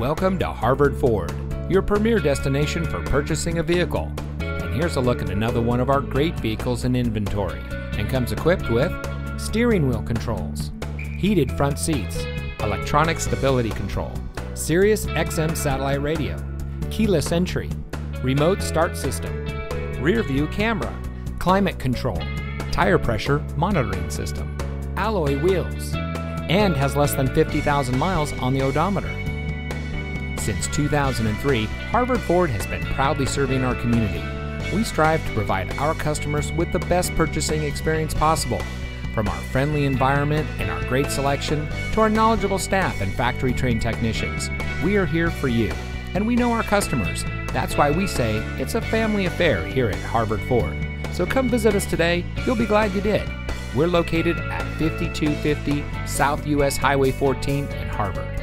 Welcome to Harvard Ford, your premier destination for purchasing a vehicle. And here's a look at another one of our great vehicles in inventory, and comes equipped with steering wheel controls, heated front seats, electronic stability control, Sirius XM satellite radio, keyless entry, remote start system, rear view camera, climate control, tire pressure monitoring system, alloy wheels, and has less than 50,000 miles on the odometer. Since 2003, Harvard Ford has been proudly serving our community. We strive to provide our customers with the best purchasing experience possible. From our friendly environment and our great selection to our knowledgeable staff and factory-trained technicians, we are here for you, and we know our customers. That's why we say it's a family affair here at Harvard Ford. So come visit us today. You'll be glad you did. We're located at 5250 South US Highway 14 in Harvard.